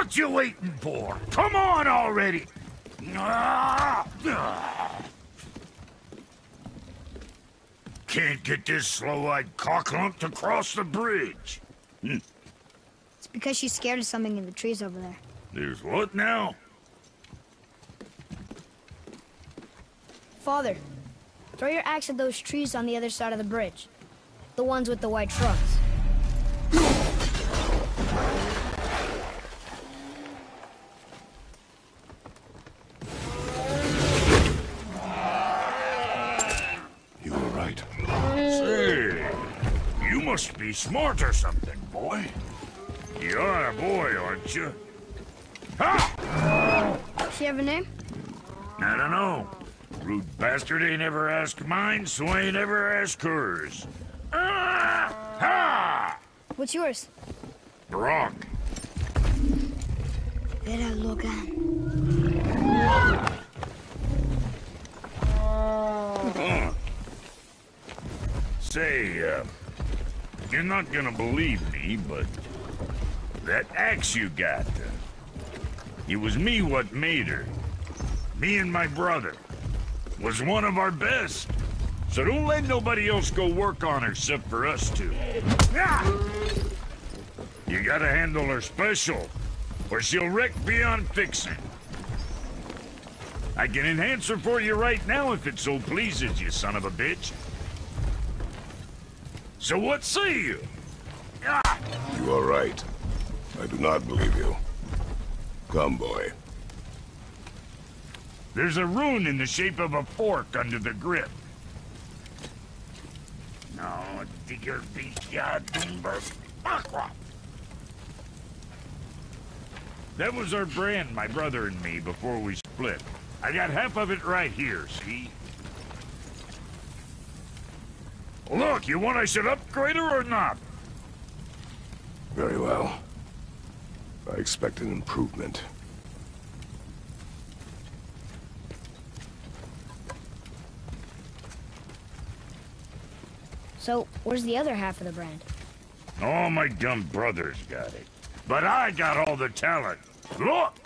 What you waiting for? Come on already! Can't get this slow-eyed cocklump to cross the bridge. It's because she's scared of something in the trees over there. There's what now? Father, throw your axe at those trees on the other side of the bridge. The ones with the white trucks. You were right. Say, you must be smart or something, boy. You're a boy, aren't you? Ha! Does she have a name? I don't know. Rude bastard ain't ever asked mine, so ain't ever asked hers. Ah! Ha! What's yours? BROK. Vera Logan. Say, you're not gonna believe me, but that axe you got, it was me what made her. Me and my brother. Was one of our best. So don't let nobody else go work on her except for us two. You gotta handle her special, or she'll wreck beyond fixing. I can enhance her for you right now if it so pleases you, son of a bitch. So what say you? You are right. I do not believe you. Come, boy. There's a rune in the shape of a fork under the grip. No, digger be dumber. That was our brand, my brother and me, before we split. I got half of it right here, see? Look, you want I should upgrade her or not? Very well. I expect an improvement. So, where's the other half of the brand? All my dumb brothers got it. But I got all the talent. Look!